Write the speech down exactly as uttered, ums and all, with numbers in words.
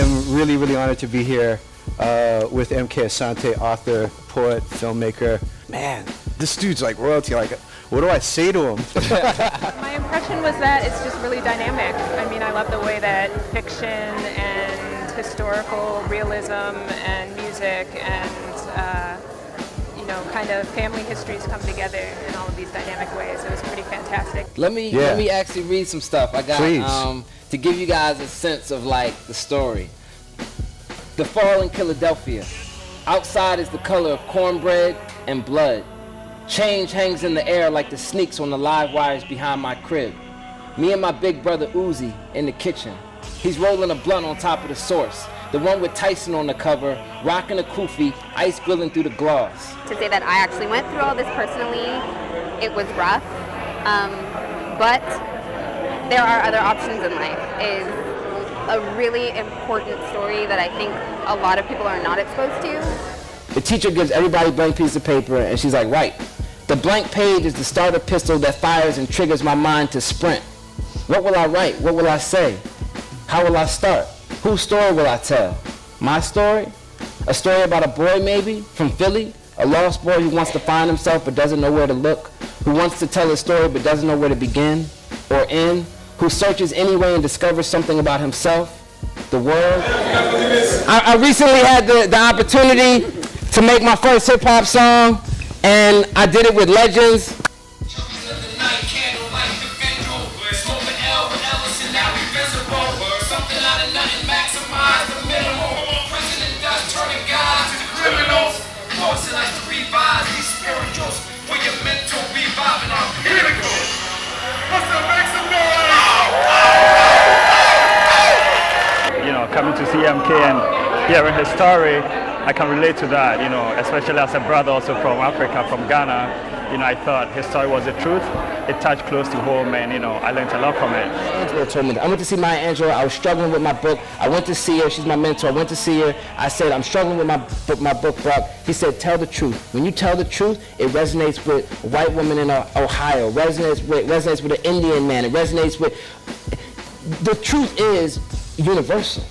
I'm really, really honored to be here uh, with M K Asante, author, poet, filmmaker. Man, this dude's like royalty. Like, what do I say to him? My impression was that it's just really dynamic. I mean, I love the way that fiction and historical realism and music and uh, you know, kind of family histories come together in all of these dynamic ways. It was pretty fantastic. Let me yeah. let me actually read some stuff I got um, to give you guys a sense of like the story. The fall in Philadelphia. Outside is the color of cornbread and blood. Change hangs in the air like the sneaks on the live wires behind my crib. Me and my big brother Uzi in the kitchen. He's rolling a blunt on top of the source. The one with Tyson on the cover, rocking a kufi, ice grilling through the gloss. To say that I actually went through all this personally, it was rough. Um, but there are other options in life. Is a really important story that I think a lot of people are not exposed to. The teacher gives everybody a blank piece of paper and she's like, right. The blank page is the starter pistol that fires and triggers my mind to sprint. What will I write? What will I say? How will I start? Whose story will I tell? My story? A story about a boy maybe, from Philly? A lost boy who wants to find himself but doesn't know where to look? Who wants to tell his story but doesn't know where to begin or end? Who searches anyway and discovers something about himself, the world? I, I recently had the, the opportunity to make my first hip-hop song, and I did it with legends. Coming to see M K and hearing his story, I can relate to that, you know, especially as a brother also from Africa, from Ghana. You know, I thought his story was the truth. It touched close to home and, you know, I learned a lot from it. Angela told me that. I went to see Maya Angelou. I was struggling with my book. I went to see her. She's my mentor. I went to see her. I said, I'm struggling with my book, my book, Brock. He said, tell the truth. When you tell the truth, it resonates with a white woman in Ohio. It resonates with, resonates with an Indian man. It resonates with... The truth is universal.